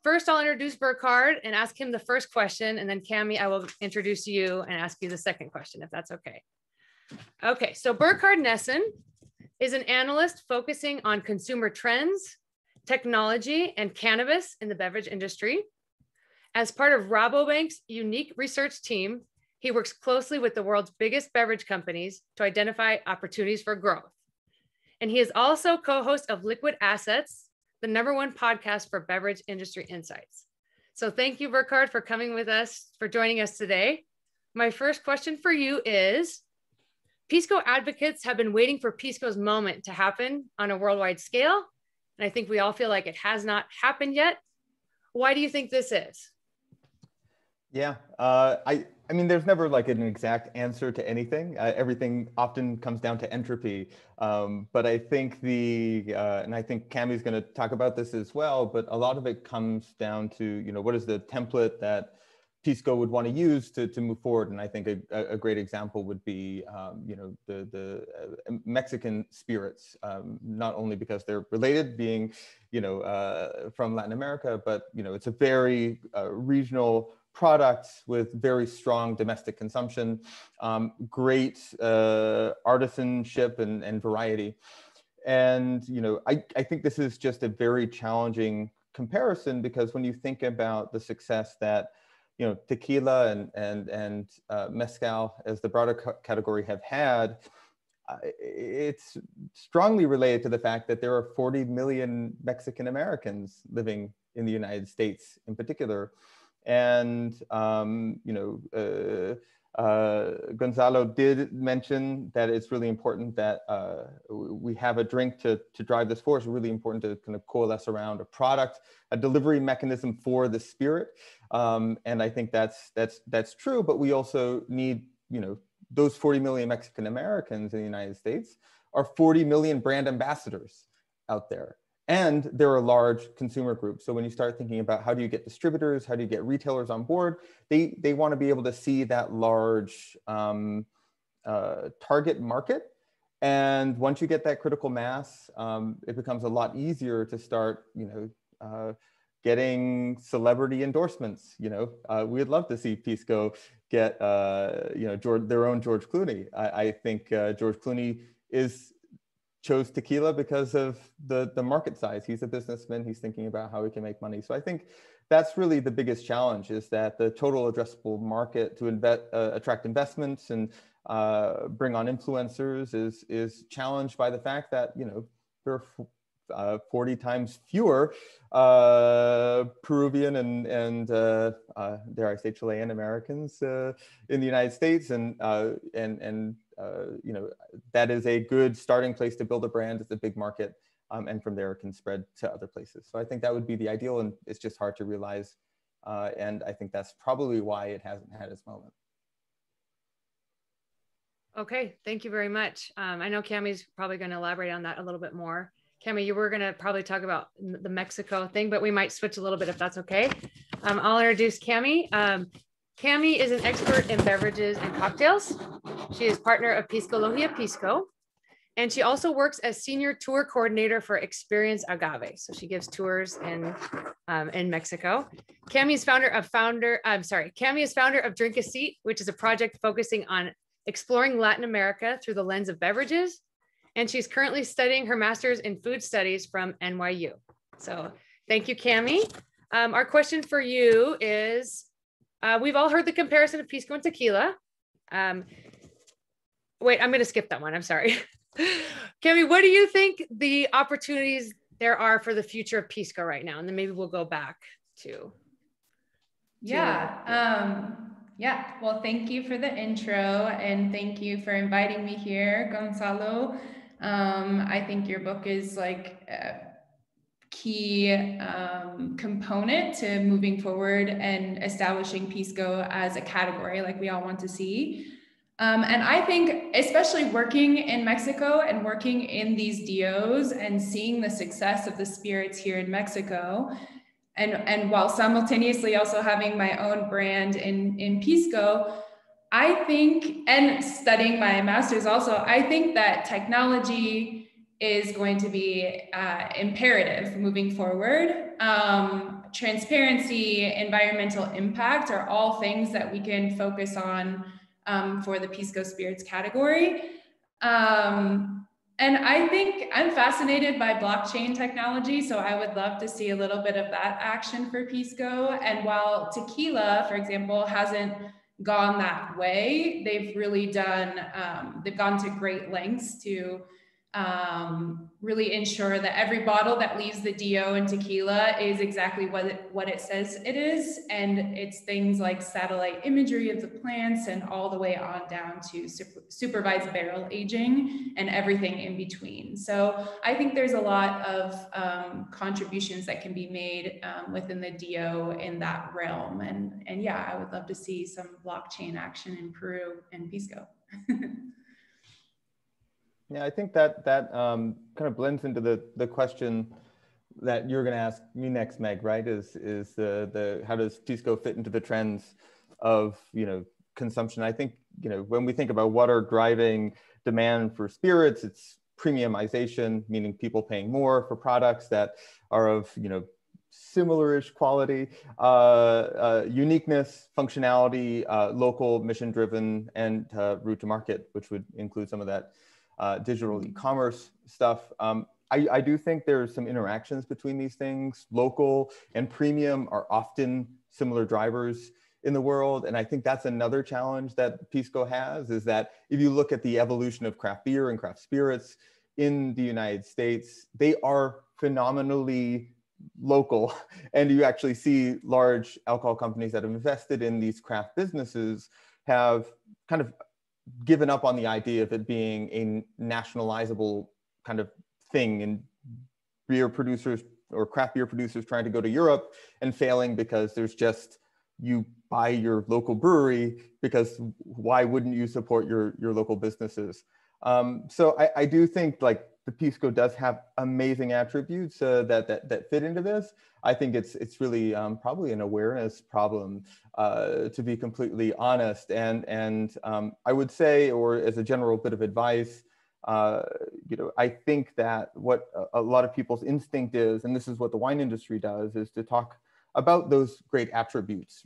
First, I'll introduce Burkhard and ask him the first question, and then Camille, I will introduce you and ask you the second question, if that's okay. Okay, so Burkhard Nessen is an analyst focusing on consumer trends, technology, and cannabis in the beverage industry. As part of Rabobank's unique research team, he works closely with the world's biggest beverage companies to identify opportunities for growth. And he is also co-host of Liquid Assets, the #1 podcast for beverage industry insights. So thank you, Burkhard, for coming with us, for joining us today. My first question for you is, Pisco advocates have been waiting for Pisco's moment to happen on a worldwide scale. And I think we all feel like it has not happened yet. Why do you think this is? Yeah, I mean, there's never like an exact answer to anything. Everything often comes down to entropy. But I think and I think Cammy's going to talk about this as well, but a lot of it comes down to, what is the template that Pisco would want to use to move forward? And I think a great example would be, the Mexican spirits, not only because they're related, being, from Latin America, but, it's a very regional products with very strong domestic consumption, great artisanship and variety. And I think this is just a very challenging comparison, because when you think about the success that tequila and mezcal as the broader category have had, it's strongly related to the fact that there are 40 million Mexican Americans living in the United States in particular. And, Gonzalo did mention that it's really important that we have a drink to drive this force, really important to kind of coalesce around a product, a delivery mechanism for the spirit. And I think that's true, but we also need, those 40 million Mexican Americans in the United States are 40 million brand ambassadors out there. And there are large consumer groups. So when you start thinking about how do you get distributors, how do you get retailers on board, they want to be able to see that large target market. And once you get that critical mass, it becomes a lot easier to start, getting celebrity endorsements. We'd love to see Pisco get, their own George Clooney. I think George Clooney chose tequila because of the market size. He's a businessman, he's thinking about how he can make money. So I think that's really the biggest challenge, is that the total addressable market to attract investments and bring on influencers is challenged by the fact that, there are 40 times fewer Peruvian and dare I say Chilean Americans in the United States, and that is a good starting place to build a brand. It's a big market, and from there it can spread to other places. So I think that would be the ideal, and it's just hard to realize. And I think that's probably why it hasn't had its moment. Okay, thank you very much. I know Cammy's probably going to elaborate on that a little bit more. Camille, you were going to probably talk about the Mexico thing, but we might switch a little bit if that's okay. I'll introduce Camille. Camille is an expert in beverages and cocktails. She is partner of Piscologia Pisco, and she also works as senior tour coordinator for Experience Agave. So she gives tours in Mexico. Camille is founder of Drink a Seat, which is a project focusing on exploring Latin America through the lens of beverages. And she's currently studying her master's in food studies from NYU. So thank you, Camille. Our question for you is, we've all heard the comparison of Pisco and tequila. Wait, I'm gonna skip that one, I'm sorry. Camille, what do you think the opportunities there are for the future of Pisco right now? And then maybe we'll go back to. Yeah, well, thank you for the intro, and thank you for inviting me here, Gonzalo. I think your book is like a key component to moving forward and establishing Pisco as a category like we all want to see. And I think, especially working in Mexico and working in these DOs and seeing the success of the spirits here in Mexico, and while simultaneously also having my own brand in Pisco, I think, and studying my master's also, I think that technology is going to be imperative moving forward. Transparency, environmental impact are all things that we can focus on for the Pisco Spirits category. And I think I'm fascinated by blockchain technology, so I would love to see a little bit of that action for Pisco. And while tequila, for example, hasn't gone that way, they've really done, they've gone to great lengths to really ensure that every bottle that leaves the DO in tequila is exactly what it says it is. And it's things like satellite imagery of the plants and all the way on down to supervised barrel aging and everything in between. So I think there's a lot of contributions that can be made within the DO in that realm. And yeah, I would love to see some blockchain action in Peru and Pisco. Yeah, I think that kind of blends into the question that you're going to ask me next, Meg. Right? Is how does Pisco fit into the trends of consumption? I think when we think about what are driving demand for spirits, it's premiumization, meaning people paying more for products that are of similar-ish quality, uniqueness, functionality, local, mission-driven, and route to market, which would include some of that. Digital e-commerce stuff. I do think there's some interactions between these things. Local and premium are often similar drivers in the world. And I think that's another challenge that Pisco has, is that if you look at the evolution of craft beer and craft spirits in the United States, they are phenomenally local. And you actually see large alcohol companies that have invested in these craft businesses have kind of given up on the idea of it being a nationalizable kind of thing, and beer producers or craft beer producers trying to go to Europe and failing because there's just, you buy your local brewery because why wouldn't you support your local businesses? So I do think like the Pisco does have amazing attributes that fit into this. I think it's really probably an awareness problem, to be completely honest. And I would say, or as a general bit of advice, I think that what a lot of people's instinct is, and this is what the wine industry does, is to talk about those great attributes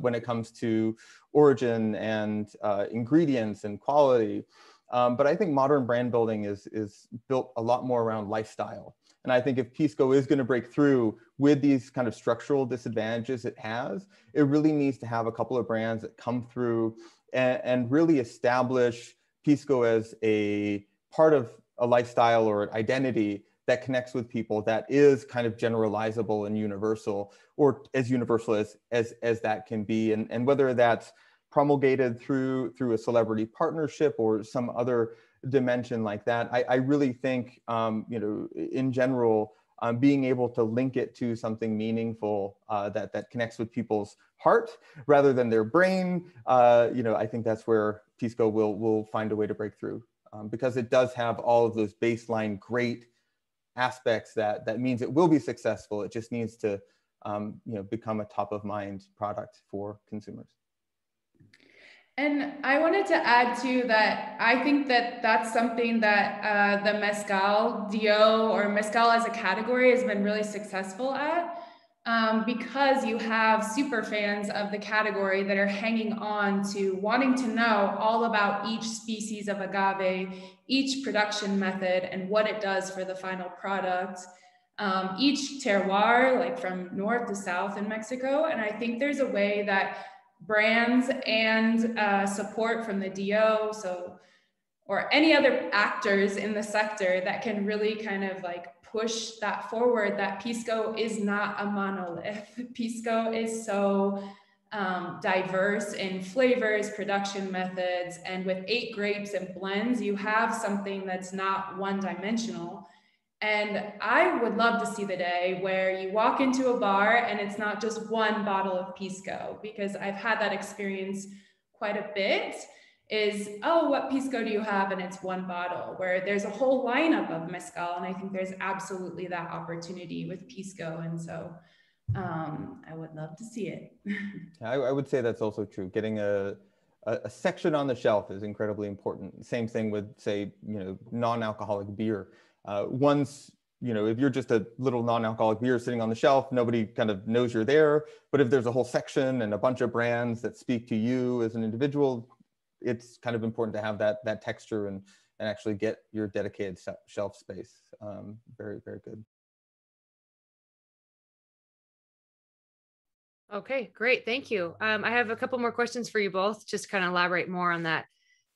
when it comes to origin and ingredients and quality. But I think modern brand building is built a lot more around lifestyle. And I think if Pisco is going to break through with these kind of structural disadvantages it has, it really needs to have a couple of brands that come through and really establish Pisco as a part of a lifestyle or an identity that connects with people, that is kind of generalizable and universal, or as universal as that can be. And whether that's promulgated through a celebrity partnership or some other dimension like that. I really think, in general, being able to link it to something meaningful that connects with people's heart rather than their brain, I think that's where Pisco will find a way to break through, because it does have all of those baseline great aspects that means it will be successful. It just needs to become a top of mind product for consumers. And I wanted to add too that I think that that's something that the Mezcal DO or Mezcal as a category has been really successful at, because you have super fans of the category that are hanging on to wanting to know all about each species of agave, each production method and what it does for the final product, each terroir, like from north to south in Mexico. And I think there's a way that brands and support from the DO, or any other actors in the sector that can really kind of like push that forward, that Pisco is not a monolith. Pisco is so diverse in flavors, production methods, and with 8 grapes and blends, you have something that's not one-dimensional. And I would love to see the day where you walk into a bar and it's not just one bottle of Pisco, because I've had that experience quite a bit. is, oh, what Pisco do you have? And it's one bottle, where there's a whole lineup of mezcal. And I think there's absolutely that opportunity with Pisco. And so I would love to see it. I would say that's also true. Getting a section on the shelf is incredibly important. Same thing with, say, you know, non-alcoholic beer. Once, you know, if you're just a little non-alcoholic beer sitting on the shelf, nobody kind of knows you're there. But if there's a whole section and a bunch of brands that speak to you as an individual, it's kind of important to have that texture and actually get your dedicated shelf space. Very, very good. Okay, great. Thank you. I have a couple more questions for you both, just kind of elaborate more on that.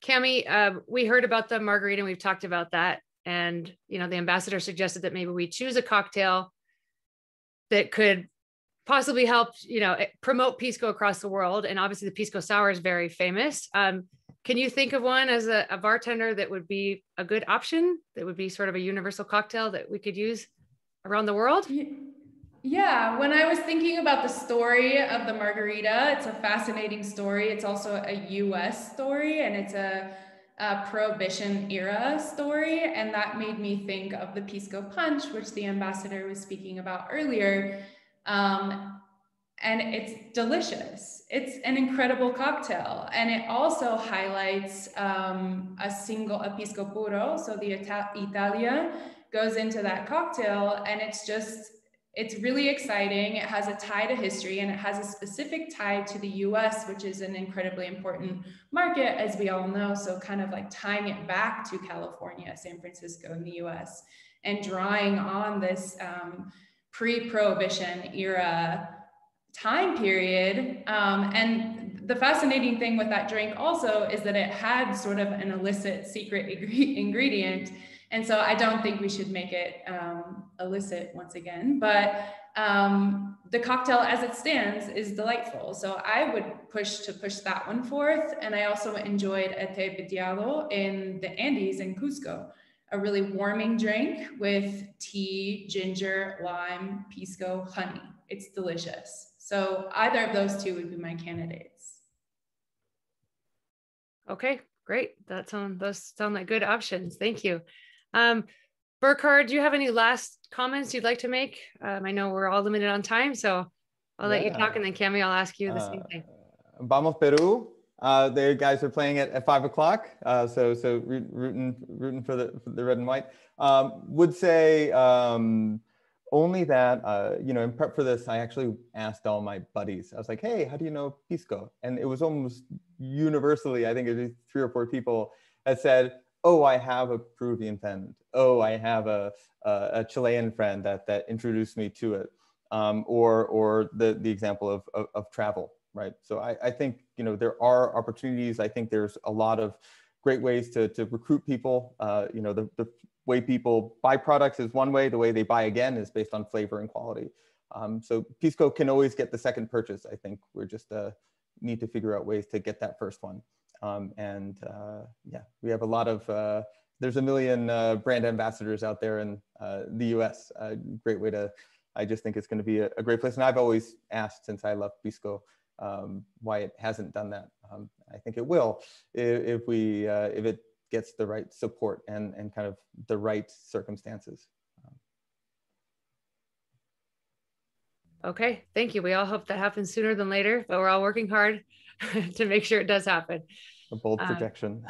Camille, we heard about the margarita, and we've talked about that. And, you know, the ambassador suggested that maybe we choose a cocktail that could possibly help, you know, promote Pisco across the world. And obviously the Pisco Sour is very famous. Can you think of one as a bartender that would be a good option, that would be sort of a universal cocktail that we could use around the world? Yeah, when I was thinking about the story of the margarita, it's a fascinating story. It's also a US story, and it's a prohibition era story. And that made me think of the Pisco Punch, which the ambassador was speaking about earlier. And it's delicious. It's an incredible cocktail. And it also highlights a Pisco Puro. So the Italia goes into that cocktail, and it's really exciting. It has a tie to history, and it has a specific tie to the US, which is an incredibly important market, as we all know. So kind of like tying it back to California, San Francisco in the US, and drawing on this pre-prohibition era time period. And the fascinating thing with that drink also is that it had sort of an illicit secret ingredient. And so I don't think we should make it illicit once again, but the cocktail as it stands is delightful. So I would push that one forth. And I also enjoyed a Te Pitiado in the Andes in Cusco, a really warming drink with tea, ginger, lime, Pisco, honey. It's delicious. So either of those two would be my candidates. Okay, great. Those sound like good options. Thank you. Burkhard, do you have any last comments you'd like to make? I know we're all limited on time, so I'll let you talk, and then Camille, I'll ask you the same thing. Vamos Peru. The guys are playing at 5 o'clock, so rooting for the red and white. Would say only that, you know, in prep for this, I actually asked all my buddies. I was like, hey, how do you know Pisco? And it was almost universally, I think it was 3 or 4 people that said, oh, I have a Peruvian friend. Oh, I have a Chilean friend that introduced me to it. Or the example of travel. Right. So I think, you know, there are opportunities. I think there's a lot of great ways to recruit people. You know, the way people buy products is one way. The way they buy again is based on flavor and quality. So Pisco can always get the second purchase. I think we're just need to figure out ways to get that first one. Yeah, we have a lot of, there's a million brand ambassadors out there in the US. Great way to, I just think it's going to be a great place. And I've always asked since I left Pisco, why it hasn't done that. I think it will if it gets the right support and kind of the right circumstances. Okay, thank you. We all hope that happens sooner than later, but we're all working hard to make sure it does happen. A bold projection.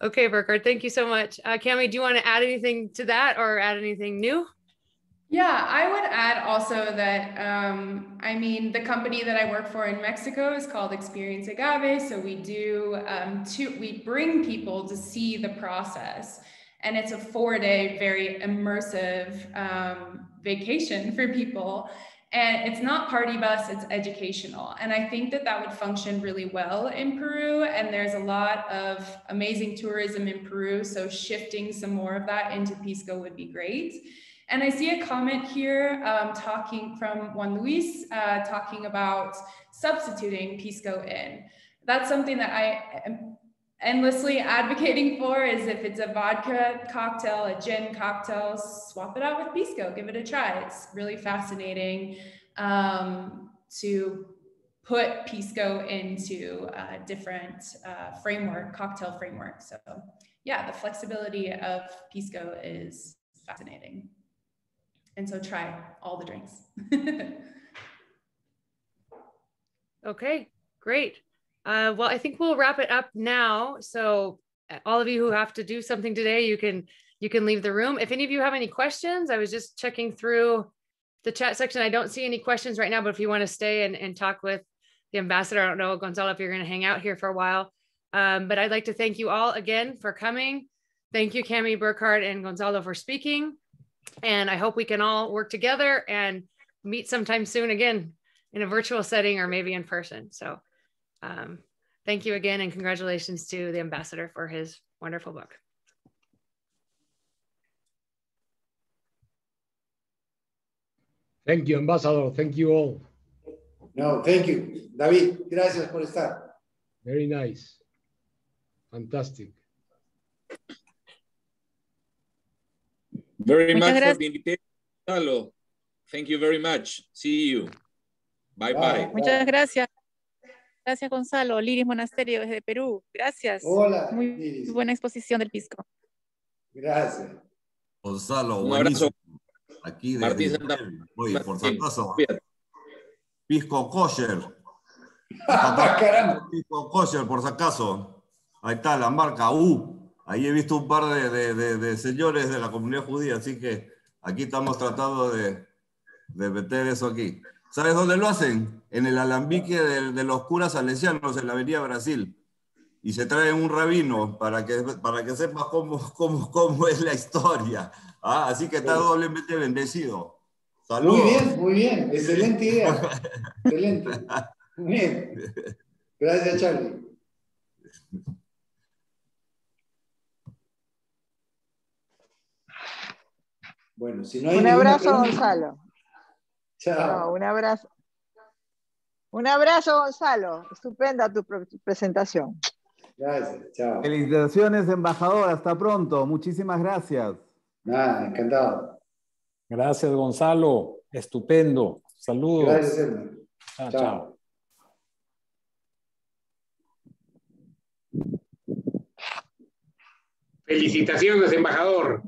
Okay, Burkhard, thank you so much. Camille, do you want to add anything to that or add anything new? Yeah, I would add also that, I mean, the company that I work for in Mexico is called Experience Agave. So we do, we bring people to see the process, and it's a 4-day, very immersive vacation for people. And it's not party bus, it's educational. And I think that would function really well in Peru. And there's a lot of amazing tourism in Peru. So shifting some more of that into Pisco would be great. And I see a comment here talking from Juan Luis, talking about substituting Pisco in. That's something that I am endlessly advocating for, is if it's a vodka cocktail, a gin cocktail, swap it out with Pisco, give it a try. It's really fascinating to put Pisco into different cocktail framework. So yeah, the flexibility of Pisco is fascinating. And so try all the drinks. Okay, great. Well, I think we'll wrap it up now. So all of you who have to do something today, you can leave the room. If any of you have any questions, I was just checking through the chat section. I don't see any questions right now, but if you want to stay and talk with the ambassador, I don't know, Gonzalo, if you're going to hang out here for a while. But I'd like to thank you all again for coming. Thank you, Camille, Burkhard, and Gonzalo for speaking. And I hope we can all work together and meet sometime soon again in a virtual setting or maybe in person. So thank you again, and congratulations to the ambassador for his wonderful book. Thank you, Ambassador. Thank you all. No, thank you. David, gracias por estar. Very nice. Fantastic. Very much for the invitation. Hello. Thank you very much. See you. Bye bye. Muchas gracias. Gracias, Gonzalo. Liris Monasterio desde Perú. Gracias. Hola. Muy buena exposición del pisco. Gracias. Gonzalo, un abrazo. Aquí desde Martín, oye, por Santazo. Pisco kosher. Pisco kosher, por si acaso. Ahí está la marca U. Ahí he visto un par de señores de la comunidad judía, así que aquí estamos tratando de meter eso aquí. ¿Sabes dónde lo hacen? En el alambique de los curas salesianos en la Avenida Brasil. Y se traen un rabino para que sepas cómo es la historia. Ah, así que está doblemente bendecido. Saludos. Muy bien, excelente idea. Excelente. Muy bien. Gracias, Charlie. Bueno, si no hay un abrazo, pregunta, Gonzalo. Chao. No, un abrazo. Un abrazo, Gonzalo. Estupenda tu presentación. Gracias, chao. Felicitaciones, embajador. Hasta pronto. Muchísimas gracias. Ah, encantado. Gracias, Gonzalo. Estupendo. Saludos. Gracias, hermano. Ah, chao. Chao. Felicitaciones, embajador.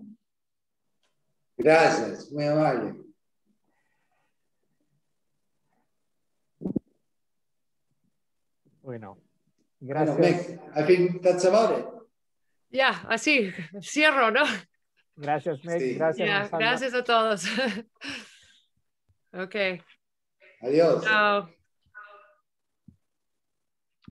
Gracias, muy amable. Bueno, gracias. Bueno, Meg, I think that's about it. Ya, yeah, así, cierro, ¿no? Gracias, Meg. Sí. Gracias, yeah, gracias a todos. Ok. Adiós. Chao.